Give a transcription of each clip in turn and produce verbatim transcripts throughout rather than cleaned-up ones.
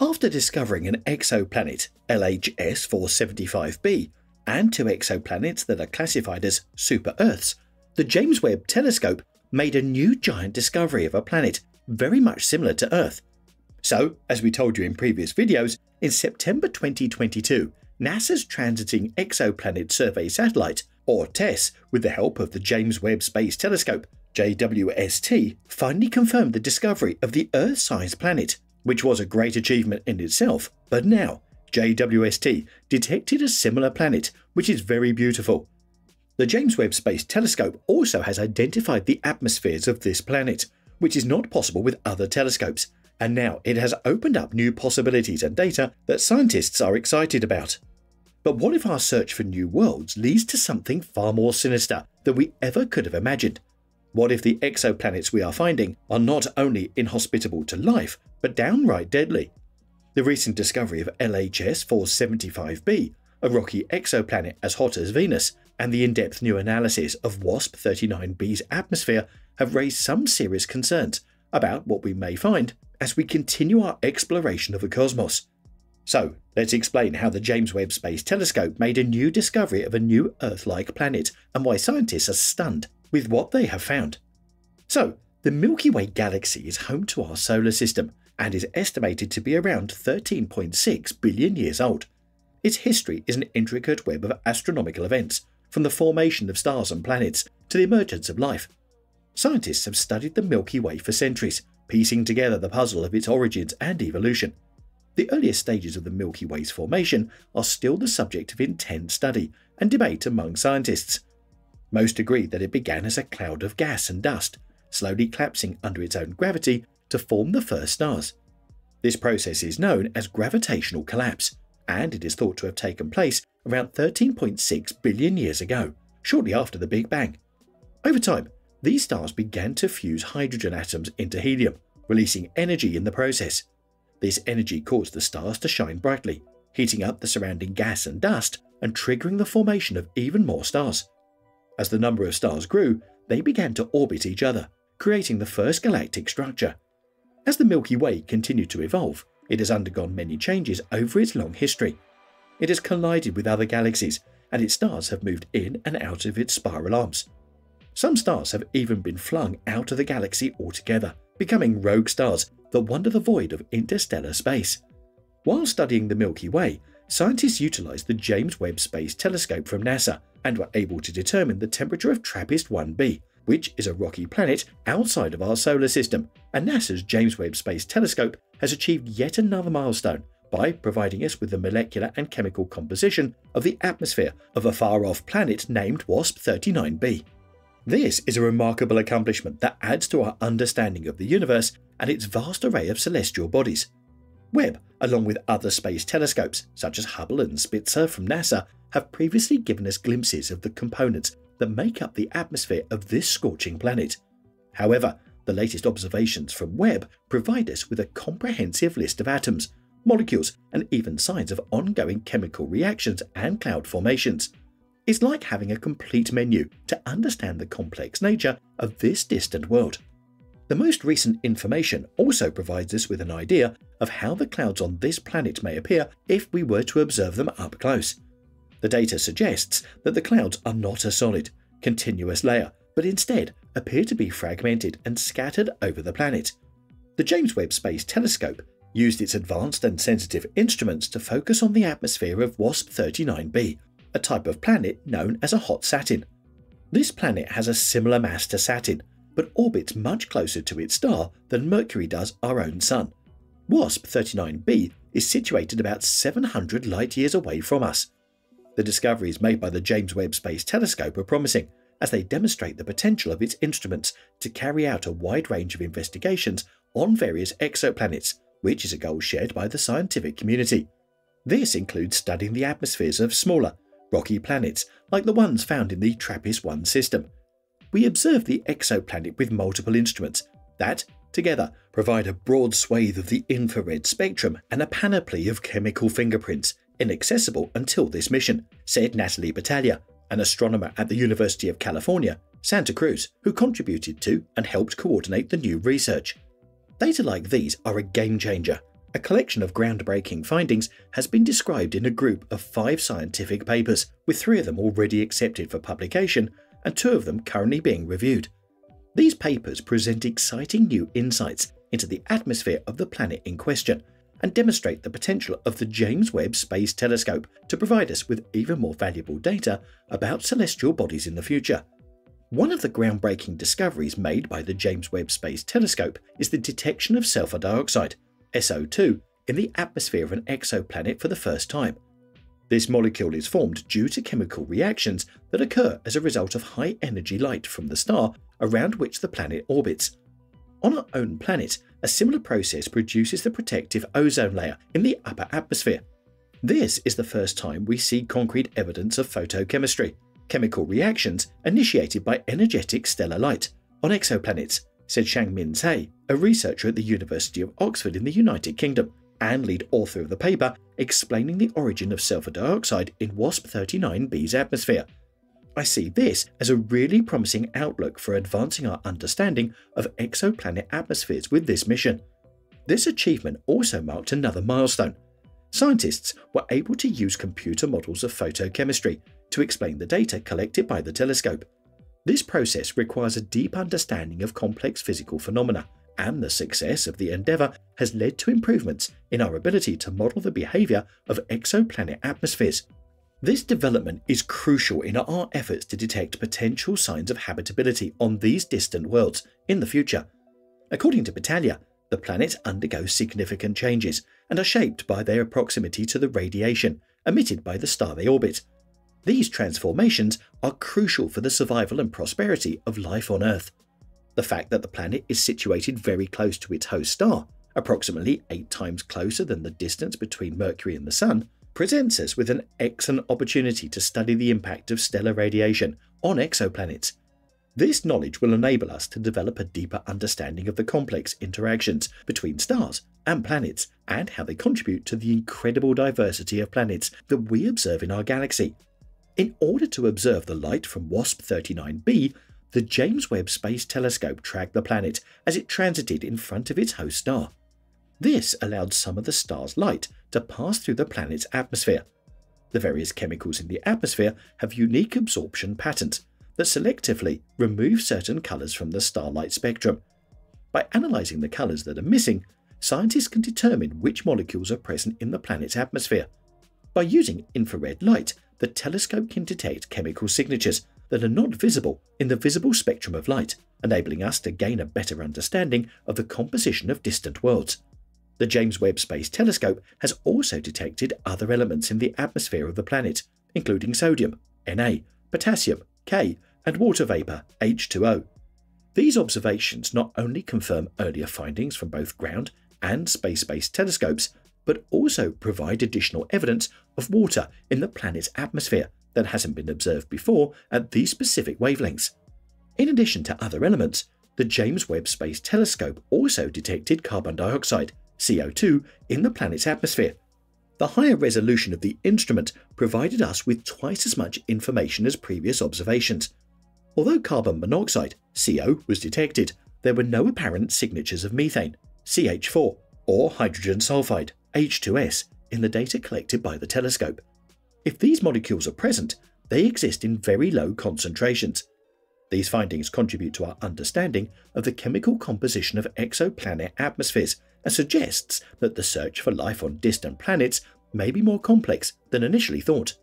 After discovering an exoplanet, L H S four seventy-five b, and two exoplanets that are classified as super-Earths, the James Webb telescope made a new giant discovery of a planet very much similar to Earth. So, as we told you in previous videos, in September twenty twenty-two, NASA's Transiting Exoplanet Survey Satellite, or TESS, with the help of the James Webb Space Telescope, J W S T, finally confirmed the discovery of the Earth-sized planet, which was a great achievement in itself. But now, J W S T detected a similar planet, which is very beautiful. The James Webb Space Telescope also has identified the atmospheres of this planet, which is not possible with other telescopes, and now it has opened up new possibilities and data that scientists are excited about. But what if our search for new worlds leads to something far more sinister than we ever could have imagined? What if the exoplanets we are finding are not only inhospitable to life, but downright deadly? The recent discovery of L H S four seventy-five b, a rocky exoplanet as hot as Venus, and the in-depth new analysis of WASP thirty-nine b's atmosphere have raised some serious concerns about what we may find as we continue our exploration of the cosmos. So, let's explain how the James Webb Space Telescope made a new discovery of a new Earth-like planet and why scientists are stunned with what they have found. So, the Milky Way galaxy is home to our solar system and is estimated to be around thirteen point six billion years old. Its history is an intricate web of astronomical events, from the formation of stars and planets to the emergence of life. Scientists have studied the Milky Way for centuries, piecing together the puzzle of its origins and evolution. The earliest stages of the Milky Way's formation are still the subject of intense study and debate among scientists. Most agree that it began as a cloud of gas and dust, slowly collapsing under its own gravity to form the first stars. This process is known as gravitational collapse, and it is thought to have taken place around thirteen point six billion years ago, shortly after the Big Bang. Over time, these stars began to fuse hydrogen atoms into helium, releasing energy in the process. This energy caused the stars to shine brightly, heating up the surrounding gas and dust and triggering the formation of even more stars. As the number of stars grew, they began to orbit each other, creating the first galactic structure. As the Milky Way continued to evolve, it has undergone many changes over its long history. It has collided with other galaxies, and its stars have moved in and out of its spiral arms. Some stars have even been flung out of the galaxy altogether, becoming rogue stars that wander the void of interstellar space. While studying the Milky Way, scientists utilized the James Webb Space Telescope from NASA and were able to determine the temperature of TRAPPIST one b, which is a rocky planet outside of our solar system, and NASA's James Webb Space Telescope has achieved yet another milestone by providing us with the molecular and chemical composition of the atmosphere of a far-off planet named WASP thirty-nine b. This is a remarkable accomplishment that adds to our understanding of the universe and its vast array of celestial bodies. Webb, along with other space telescopes such as Hubble and Spitzer from NASA, have previously given us glimpses of the components that make up the atmosphere of this scorching planet. However, the latest observations from Webb provide us with a comprehensive list of atoms, molecules, and even signs of ongoing chemical reactions and cloud formations. It's like having a complete menu to understand the complex nature of this distant world. The most recent information also provides us with an idea of how the clouds on this planet may appear if we were to observe them up close. The data suggests that the clouds are not a solid, continuous layer, but instead appear to be fragmented and scattered over the planet. The James Webb Space Telescope used its advanced and sensitive instruments to focus on the atmosphere of WASP thirty-nine b, a type of planet known as a hot Saturn. This planet has a similar mass to Saturn, but orbits much closer to its star than Mercury does our own Sun. WASP thirty-nine b is situated about seven hundred light-years away from us. The discoveries made by the James Webb Space Telescope are promising, as they demonstrate the potential of its instruments to carry out a wide range of investigations on various exoplanets, which is a goal shared by the scientific community. This includes studying the atmospheres of smaller, rocky planets like the ones found in the TRAPPIST one system. We observe the exoplanet with multiple instruments that, together, provide a broad swathe of the infrared spectrum and a panoply of chemical fingerprints, inaccessible until this mission, said Natalie Batalha, an astronomer at the University of California, Santa Cruz, who contributed to and helped coordinate the new research. Data like these are a game changer, A collection of groundbreaking findings has been described in a group of five scientific papers, with three of them already accepted for publication and two of them currently being reviewed. These papers present exciting new insights into the atmosphere of the planet in question and demonstrate the potential of the James Webb Space Telescope to provide us with even more valuable data about celestial bodies in the future. One of the groundbreaking discoveries made by the James Webb Space Telescope is the detection of sulfur dioxide, S O two, in the atmosphere of an exoplanet for the first time. This molecule is formed due to chemical reactions that occur as a result of high-energy light from the star around which the planet orbits. On our own planet, a similar process produces the protective ozone layer in the upper atmosphere. This is the first time we see concrete evidence of photochemistry, chemical reactions initiated by energetic stellar light, on exoplanets, said Shang-Min Tsai, a researcher at the University of Oxford in the United Kingdom and lead author of the paper explaining the origin of sulfur dioxide in WASP thirty-nine b's atmosphere. I see this as a really promising outlook for advancing our understanding of exoplanet atmospheres with this mission. This achievement also marked another milestone. Scientists were able to use computer models of photochemistry to explain the data collected by the telescope. This process requires a deep understanding of complex physical phenomena, and the success of the endeavour has led to improvements in our ability to model the behaviour of exoplanet atmospheres. This development is crucial in our efforts to detect potential signs of habitability on these distant worlds in the future. According to Batalha, the planets undergo significant changes and are shaped by their proximity to the radiation emitted by the star they orbit. These transformations are crucial for the survival and prosperity of life on Earth. The fact that the planet is situated very close to its host star, approximately eight times closer than the distance between Mercury and the Sun, presents us with an excellent opportunity to study the impact of stellar radiation on exoplanets. This knowledge will enable us to develop a deeper understanding of the complex interactions between stars and planets and how they contribute to the incredible diversity of planets that we observe in our galaxy. In order to observe the light from WASP thirty-nine b, the James Webb Space Telescope tracked the planet as it transited in front of its host star. This allowed some of the star's light to pass through the planet's atmosphere. The various chemicals in the atmosphere have unique absorption patterns that selectively remove certain colours from the starlight spectrum. By analysing the colours that are missing, scientists can determine which molecules are present in the planet's atmosphere. By using infrared light, the telescope can detect chemical signatures that are not visible in the visible spectrum of light, enabling us to gain a better understanding of the composition of distant worlds. The James Webb Space Telescope has also detected other elements in the atmosphere of the planet, including sodium, Na, potassium, K, and water vapour, H two O. These observations not only confirm earlier findings from both ground and space-based telescopes, but also provide additional evidence of water in the planet's atmosphere that hasn't been observed before at these specific wavelengths. In addition to other elements, the James Webb Space Telescope also detected carbon dioxide, C O two, in the planet's atmosphere. The higher resolution of the instrument provided us with twice as much information as previous observations. Although carbon monoxide, C O, was detected, there were no apparent signatures of methane, C H four, or hydrogen sulfide, H two S, in the data collected by the telescope. If these molecules are present, they exist in very low concentrations. These findings contribute to our understanding of the chemical composition of exoplanet atmospheres and suggests that the search for life on distant planets may be more complex than initially thought.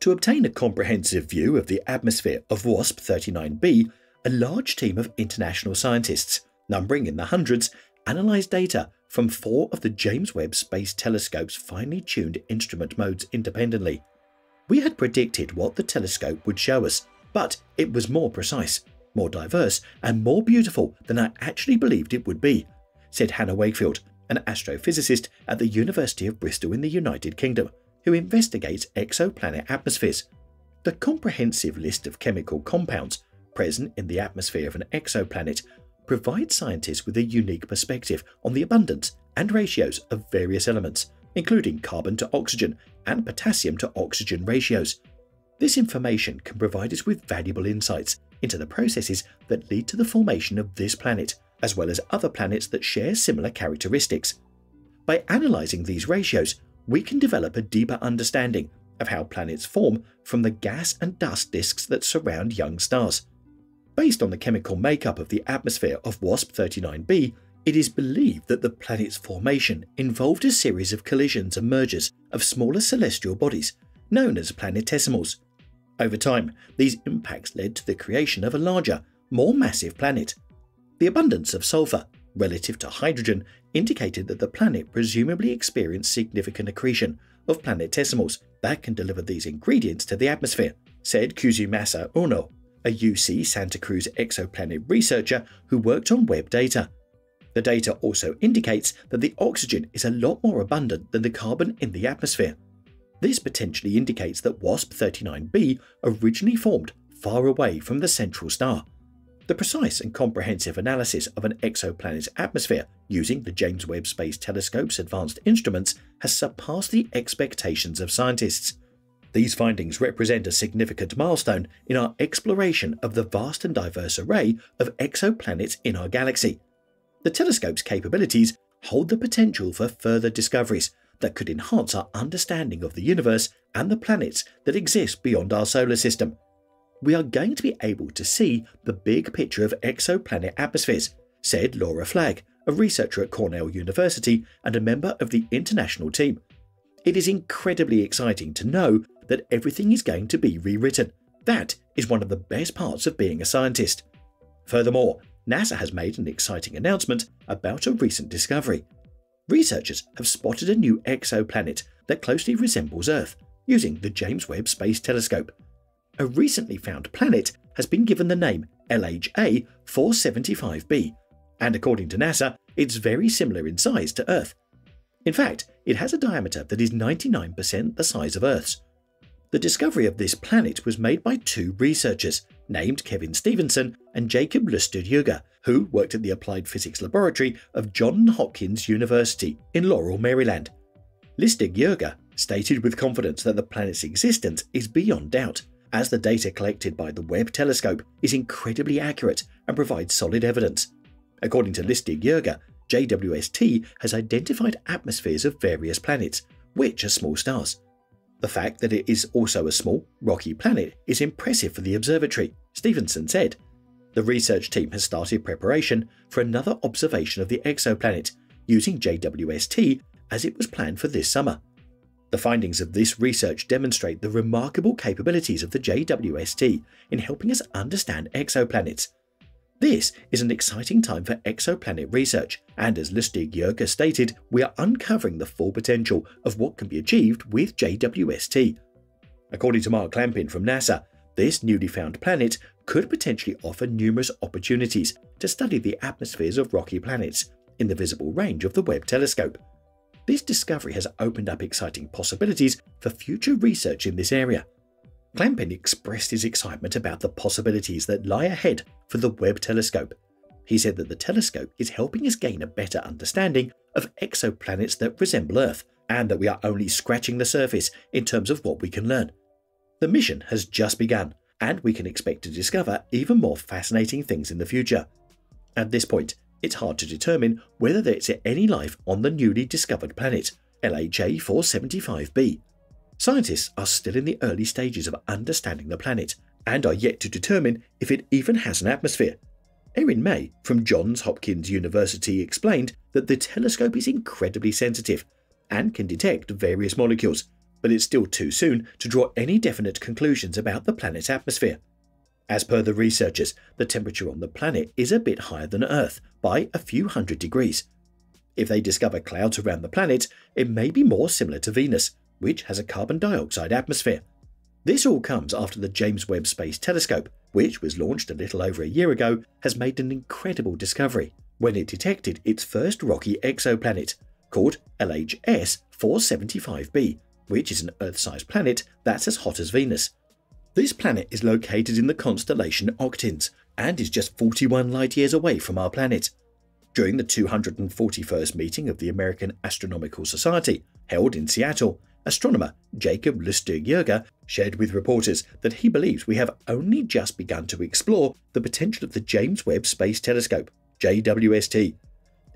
To obtain a comprehensive view of the atmosphere of WASP thirty-nine b, a large team of international scientists, numbering in the hundreds, analysed data from four of the James Webb Space Telescope's finely tuned instrument modes independently. We had predicted what the telescope would show us, but it was more precise, more diverse, and more beautiful than I actually believed it would be, said Hannah Wakefield, an astrophysicist at the University of Bristol in the United Kingdom, who investigates exoplanet atmospheres. The comprehensive list of chemical compounds present in the atmosphere of an exoplanet provides scientists with a unique perspective on the abundance and ratios of various elements, including carbon to oxygen and potassium to oxygen ratios. This information can provide us with valuable insights into the processes that lead to the formation of this planet, as well as other planets that share similar characteristics. By analysing these ratios, we can develop a deeper understanding of how planets form from the gas and dust disks that surround young stars. Based on the chemical makeup of the atmosphere of WASP thirty-nine b, it is believed that the planet's formation involved a series of collisions and mergers of smaller celestial bodies, known as planetesimals. Over time, these impacts led to the creation of a larger, more massive planet. The abundance of sulfur, relative to hydrogen, indicated that the planet presumably experienced significant accretion of planetesimals that can deliver these ingredients to the atmosphere, said Kazumasa Ohno, a U C Santa Cruz exoplanet researcher who worked on Webb data. The data also indicates that the oxygen is a lot more abundant than the carbon in the atmosphere. This potentially indicates that WASP thirty-nine b originally formed far away from the central star. The precise and comprehensive analysis of an exoplanet's atmosphere using the James Webb Space Telescope's advanced instruments has surpassed the expectations of scientists. These findings represent a significant milestone in our exploration of the vast and diverse array of exoplanets in our galaxy. The telescope's capabilities hold the potential for further discoveries that could enhance our understanding of the universe and the planets that exist beyond our solar system. We are going to be able to see the big picture of exoplanet atmospheres, said Laura Flagg, a researcher at Cornell University and a member of the international team. It is incredibly exciting to know that everything is going to be rewritten. That is one of the best parts of being a scientist. Furthermore, NASA has made an exciting announcement about a recent discovery. Researchers have spotted a new exoplanet that closely resembles Earth using the James Webb Space Telescope. A recently found planet has been given the name L H S four seventy-five b, and according to NASA, it's very similar in size to Earth. In fact, it has a diameter that is ninety-nine percent the size of Earth's. The discovery of this planet was made by two researchers, named Kevin Stevenson and Jacob Lustig-Yeager, who worked at the Applied Physics Laboratory of Johns Hopkins University in Laurel, Maryland. Lustig-Yeager stated with confidence that the planet's existence is beyond doubt, as the data collected by the Webb telescope is incredibly accurate and provides solid evidence. According to Lustig-Yeager, J W S T has identified atmospheres of various planets, which are small stars. The fact that it is also a small, rocky planet is impressive for the observatory, Stevenson said. The research team has started preparation for another observation of the exoplanet, using J W S T as it was planned for this summer. The findings of this research demonstrate the remarkable capabilities of the J W S T in helping us understand exoplanets. This is an exciting time for exoplanet research, and as Lustig-Yeager stated, we are uncovering the full potential of what can be achieved with J W S T. According to Mark Clampin from NASA, this newly found planet could potentially offer numerous opportunities to study the atmospheres of rocky planets in the visible range of the Webb telescope. This discovery has opened up exciting possibilities for future research in this area. Clampin expressed his excitement about the possibilities that lie ahead for the Webb telescope. He said that the telescope is helping us gain a better understanding of exoplanets that resemble Earth, and that we are only scratching the surface in terms of what we can learn. The mission has just begun, and we can expect to discover even more fascinating things in the future. At this point, it's hard to determine whether there's any life on the newly discovered planet, L H A four seventy-five b. Scientists are still in the early stages of understanding the planet, and are yet to determine if it even has an atmosphere. Erin May from Johns Hopkins University explained that the telescope is incredibly sensitive and can detect various molecules, but it's still too soon to draw any definite conclusions about the planet's atmosphere. As per the researchers, the temperature on the planet is a bit higher than Earth by a few hundred degrees. If they discover clouds around the planet, it may be more similar to Venus, which has a carbon dioxide atmosphere. This all comes after the James Webb Space Telescope, which was launched a little over a year ago, has made an incredible discovery when it detected its first rocky exoplanet, called L H S four seventy-five b, which is an Earth-sized planet that's as hot as Venus. This planet is located in the constellation Octins and is just forty-one light-years away from our planet. During the two hundred forty-first meeting of the American Astronomical Society, held in Seattle, astronomer Jacob Lustig-Yeager shared with reporters that he believes we have only just begun to explore the potential of the James Webb Space Telescope, J W S T.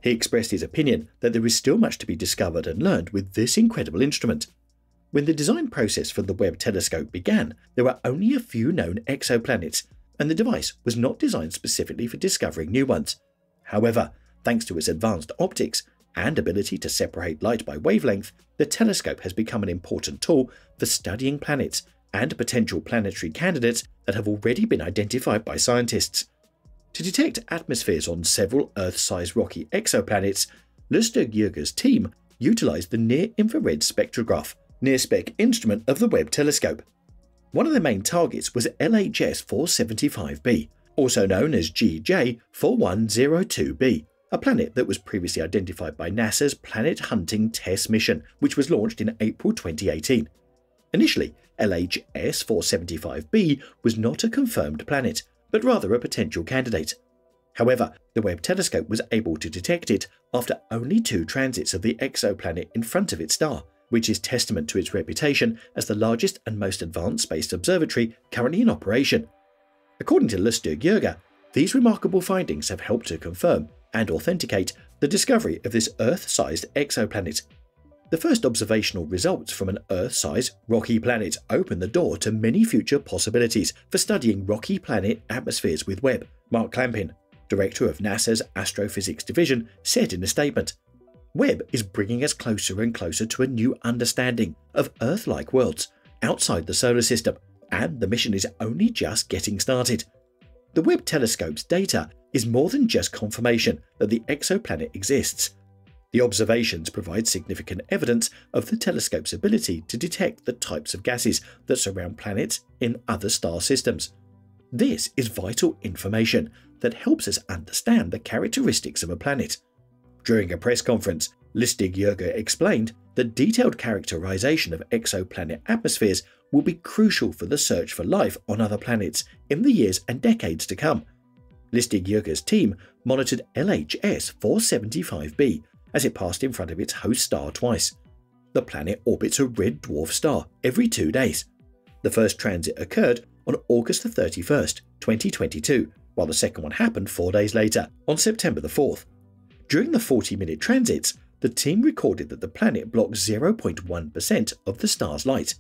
He expressed his opinion that there is still much to be discovered and learned with this incredible instrument. When the design process for the Webb telescope began, there were only a few known exoplanets, and the device was not designed specifically for discovering new ones. However, thanks to its advanced optics and ability to separate light by wavelength, the telescope has become an important tool for studying planets and potential planetary candidates that have already been identified by scientists. To detect atmospheres on several Earth-sized rocky exoplanets, Lustig-Yeager's team utilized the near-infrared spectrograph, near-spec instrument of the Webb telescope. One of the main targets was L H S four seventy-five b, also known as G J four one zero two b, a planet that was previously identified by NASA's planet-hunting TESS mission, which was launched in April twenty eighteen. Initially, L H S four seventy-five b was not a confirmed planet, but rather a potential candidate. However, the Webb telescope was able to detect it after only two transits of the exoplanet in front of its star, which is testament to its reputation as the largest and most advanced space observatory currently in operation. According to Lustig-Yeager, these remarkable findings have helped to confirm and authenticate the discovery of this Earth-sized exoplanet. The first observational results from an Earth-sized rocky planet open the door to many future possibilities for studying rocky planet atmospheres with Webb, Mark Clampin, director of NASA's Astrophysics Division, said in a statement. Webb is bringing us closer and closer to a new understanding of Earth-like worlds outside the solar system, and the mission is only just getting started. The Webb telescope's data is more than just confirmation that the exoplanet exists. The observations provide significant evidence of the telescope's ability to detect the types of gases that surround planets in other star systems. This is vital information that helps us understand the characteristics of a planet. During a press conference, Lustig-Yeager explained that detailed characterization of exoplanet atmospheres will be crucial for the search for life on other planets in the years and decades to come. Lustig-Yeager's team monitored L H S four seventy-five b as it passed in front of its host star twice. The planet orbits a red dwarf star every two days. The first transit occurred on August thirty-first, twenty twenty-two, while the second one happened four days later, on September the fourth. During the forty-minute transits, the team recorded that the planet blocked zero point one percent of the star's light.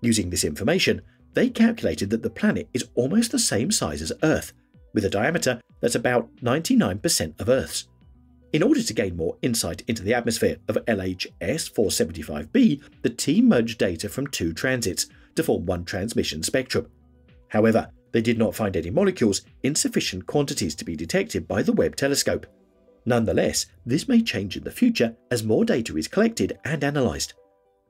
Using this information, they calculated that the planet is almost the same size as Earth, with a diameter that's about ninety-nine percent of Earth's. In order to gain more insight into the atmosphere of L H S four seventy-five b, the team merged data from two transits to form one transmission spectrum. However, they did not find any molecules in sufficient quantities to be detected by the Webb telescope. Nonetheless, this may change in the future as more data is collected and analysed.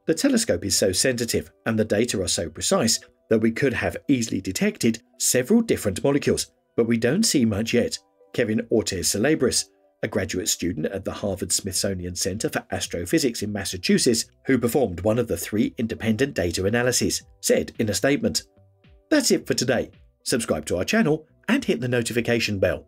The telescope is so sensitive and the data are so precise that we could have easily detected several different molecules, but we don't see much yet, Kevin Ortiz Celebres, a graduate student at the Harvard-Smithsonian Center for Astrophysics in Massachusetts, who performed one of the three independent data analyses, said in a statement. That's it for today. Subscribe to our channel and hit the notification bell.